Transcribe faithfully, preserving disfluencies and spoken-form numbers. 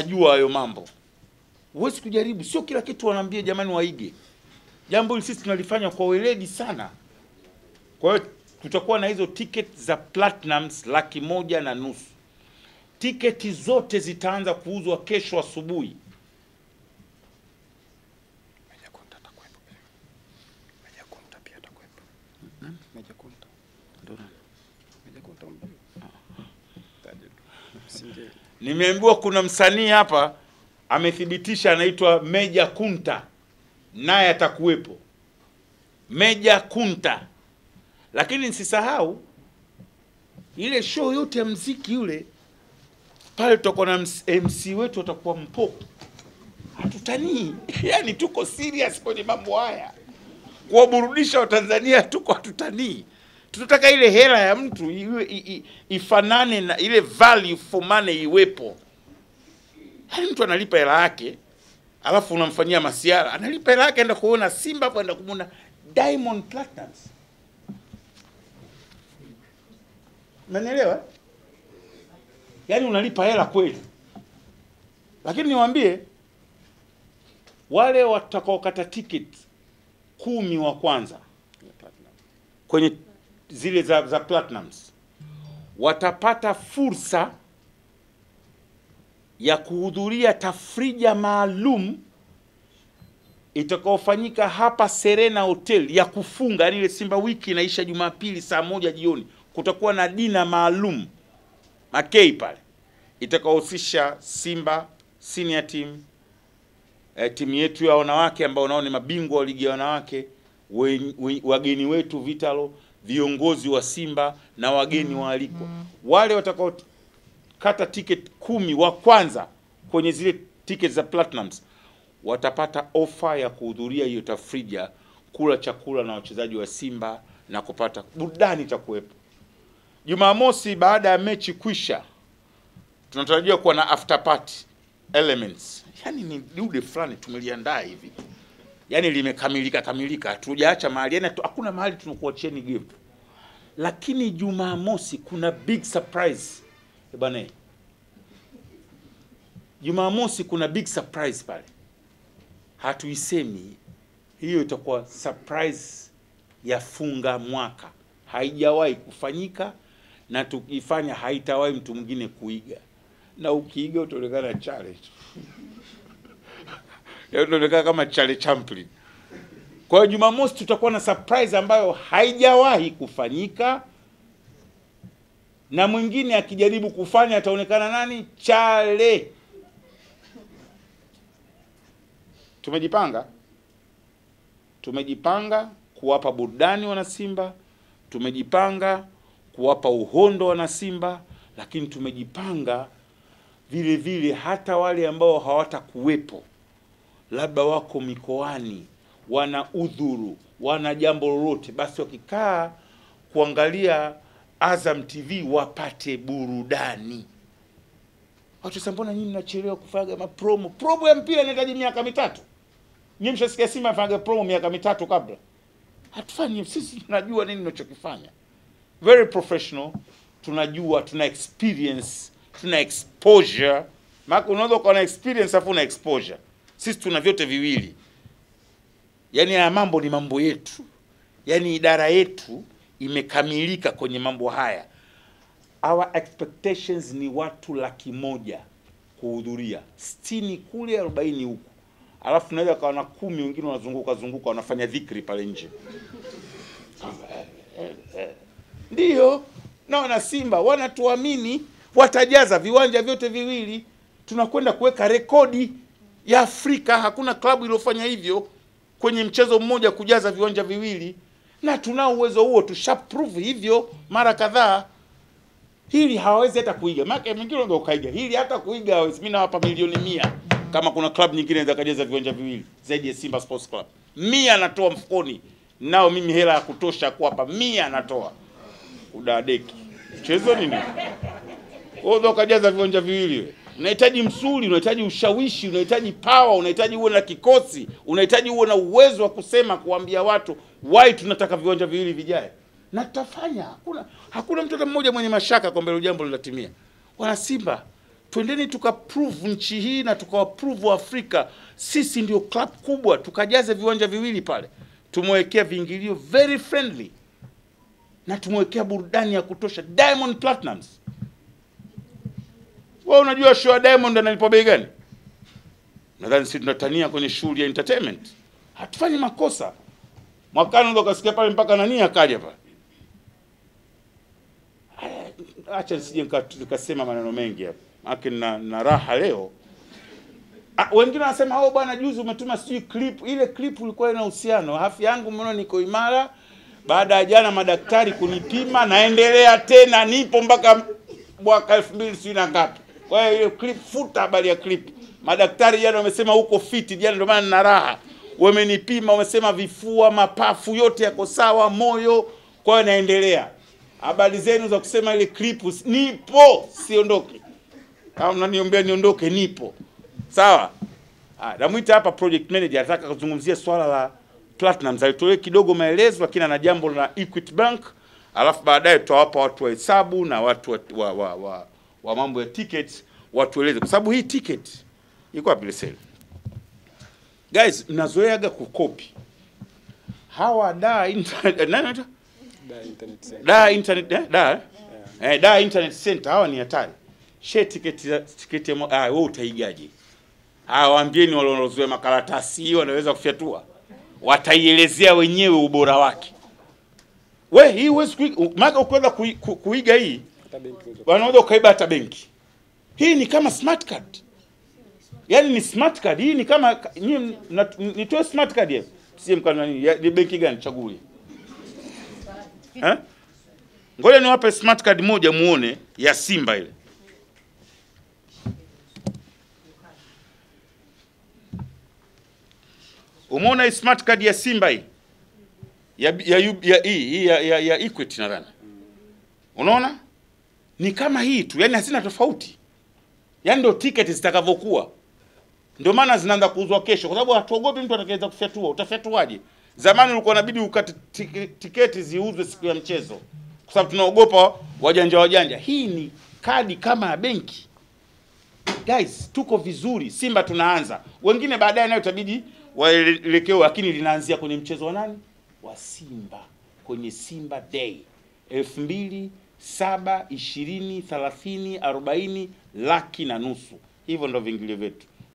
Najua hayo mambo. Huwezi kujaribu, sio kila kitu wanaambia jamani waige. Jambo hili sisi tunalifanya kwa weledi sana. Kwa hiyo tutakuwa na hizo ticket za Platnumz laki moja na nusu. Tiketi zote zitaanza kuuzwa kesho asubuhi. Major Kunta atakuwepo. Major Kunta pia atakuwepo. Major Kunta. Ndio. Major Kunta mbio. Taje. Nimeambiwa kuna msanii hapa amethibitisha anaitwa Major Kunta. Naye atakuwepo. Major Kunta. Lakini nisisahau ile show yote ya muziki yule pale tutakuwa na M C wetu atakuwa Mpopo. Hatutanii. Yaani tuko serious kwenye mambo haya. Kuwaburudisha Watanzania tuko hatutanii. Tunataka ile hela ya mtu iwe ifanane na ile value for money iwepo. Hali mtu analipa hela yake, alafu unamfanyia masiara. Analipa hela yake aenda kuona Simba, aenda kumuona Diamond Platnumz. Unanielewa? Yaani unalipa hela kweli. Lakini niwaambie wale watakaokata ticket kumi wa kwanza kwenye zile za, za Platnumz watapata fursa ya kuhudhuria tafrija maalum itakayofanyika hapa Serena Hotel ya kufunga, yaani ile Simba wiki inaisha Jumapili saa moja jioni. Kutakuwa na dina maalum Makei pale itakayohusisha Simba senior team, e, timu yetu ya wanawake ambao nao ni mabingwa wa ligi ya wanawake, we, we, wageni wetu Vitalo, viongozi wa Simba na wageni waalikwa. Wale watakaokata ticket kumi wa kwanza kwenye zile ticket za Platnumz watapata ofa ya kuhudhuria hiyo tafrija, kula chakula na wachezaji wa Simba na kupata burudani itakuwepo. Jumamosi baada ya mechi kuisha tunatarajia kuwa na after party elements. Yaani ni dude fulani tumeliandaa hivi. Yaani limekamilika kamilika. Hatujaacha mahali, yaani hakuna mahali tunakuachieni give. Lakini Jumamosi kuna big surprise. Eh bana. Jumamosi kuna big surprise pale. Hatuisemi. Hiyo itakuwa surprise ya funga mwaka. Haijawahi kufanyika. Na tukifanya haitawahi mtu mwingine kuiga. Na ukiiga utaonekana challenge. Ya utaonekana kama challenge champion. Kwa hiyo Jumamosi tutakuwa na surprise ambayo haijawahi kufanyika. Na mwingine akijaribu kufanya ataonekana nani? Chale. Tumejipanga. Tumejipanga kuwapa burudani wana Simba. Tumejipanga kuwapa uhondo wana Simba, lakini tumejipanga vile vile hata wale ambao hawatakuwepo, labda wako mikoani, wana udhuru, wana jambo lolote, basi wakikaa kuangalia Azam T V wapate burudani. Watu sasa mbona nyinyi mnachelewa kufaga ma promo? Promo ya mpira inahitaji miaka mitatu. Nyinyi mshasikia Simba afaga promo miaka mitatu kabla. Hatufanyi, sisi tunajua nini tunachokifanya. Very professional, tunajua, tuna experience, tuna exposure. Maka unaweza kuwa na experience afu na exposure. Sisi tuna vyote viwili. Yaani ya mambo ni mambo yetu. Yaani idara yetu imekamilika kwenye mambo haya. Our expectations ni watu laki moja kuhudhuria. Sitini kule, arobaini huku. Alafu tunaweza kuwa na kumi wengine wanazunguka zunguka wanafanya dhikri pale nje. Ndio, na wana Simba wanatuamini, watajaza viwanja vyote viwili. Tunakwenda kuweka rekodi ya Afrika, hakuna klabu iliyofanya hivyo kwenye mchezo mmoja kujaza viwanja viwili, na tuna uwezo huo, tushaprove hivyo mara kadhaa. Hili hawawezi hata kuiga. Maana mwingine ndio ukaiga. Hili hata kuiga hawezi. Mimi nawapa milioni mia. Kama kuna klabu nyingine inaweza kujaza viwanja viwili zaidi ya Simba Sports Club. Mia natoa mfukoni. Nao mimi hela ya kutosha kuwapa. Mia natoa. Udadeki. Mchezo nini? Wewe ukajaza viwanja viwili wewe. Unahitaji msuli, unahitaji ushawishi, unahitaji power, unahitaji uwe na kikosi, unahitaji uwe na uwezo wa kusema kuambia watu why tunataka viwanja viwili vijae. Na tutafanya. Hakuna hakuna mtu mmoja mwenye mashaka kwamba hilo jambo litatimia. Wana Simba Twendeni tukaprove nchi hii na tukawaprove Afrika sisi ndio club kubwa, tukajaze viwanja viwili pale. Tumwekea viingilio very friendly na tumwekea burudani ya kutosha. Diamond Platnumz, wewe unajua show ya Diamond analipa bei gani? Nadhani sisi tunatania kwenye shughuli ya entertainment. Hatufanyi makosa. Mwakani ndo kasikia pale mpaka nani akaja pale. Acha nisije nikasema maneno mengi hapa. Haki na, na raha leo. A, wengine wanasema hao bwana juzi umetuma sijui clip, ile clip ilikuwa ina uhusiano. Afya yangu mbona niko imara? Baada ya jana madaktari kunipima naendelea tena nipo mpaka mwaka elfu mbili na ishirini na ngapi. Kwa hiyo ile clip futa habari ya clip. Madaktari jana wamesema uko fit, jana ndio maana nina raha. Wamenipima wamesema vifua, mapafu yote yako sawa, moyo, kwa hiyo naendelea. Habari zenu za kusema ile clip nipo, siondoke. Kama mnaniombea niondoke nipo. Sawa? Ah, namuita hapa project manager anataka kuzungumzia swala la Platinum. Alitoe kidogo maelezo lakini ana jambo la Equity Bank, alafu baadaye tutawapa watu wa hesabu na watu wa wa, wa, wa, wa mambo ya tickets watueleze kwa sababu hii ticket iko wapi leseli. Guys, mnazoeaga kukopi. Hawa da internet nani da internet center. Da internet eh? Da. Yeah. Eh, da internet center hawa ni hatari. She tiketi za tiketi ya ah wewe utaigaje? Ah waambieni wale wanaozoea makaratasi wanaweza kufyatua. Wataielezea wenyewe ubora wake. We hii huwezi maana ukienda kuiga hii wanaweza ukaiba hata benki. Hii ni kama smart card. Yaani ni smart card, hii ni kama nyinyi nitoe smart card hapa. Sisi mkana ni benki gani chagulie? Eh? Ngoja niwape smart card moja muone ya Simba ile. Umeona smart card ya Simba hii ya ya ya hii ya, ya, ya Equity nadhani. Unaona? Ni kama hii tu, yani hasina tofauti. Yaani ndio ticket zitakavyokuwa. Ndio maana zinaanza kuuzwa kesho kwa sababu hatuogopi mtu atakayeweza kufyatua. Utafyatuaje? Zamani ulikuwa inabidi ukate tiketi ziuzwe siku ya mchezo kwa sababu tunaogopa wajanja wajanja. Hii ni kadi kama ya benki. Guys, tuko vizuri. Simba tunaanza. Wengine baadaye nayo itabidi waelekeo lakini linaanzia kwenye mchezo wa nani? Wa Simba. Kwenye Simba Day. elfu mbili, saba, ishirini, thelathini, arobaini, laki na nusu. Hivyo ndo vingilio vetu.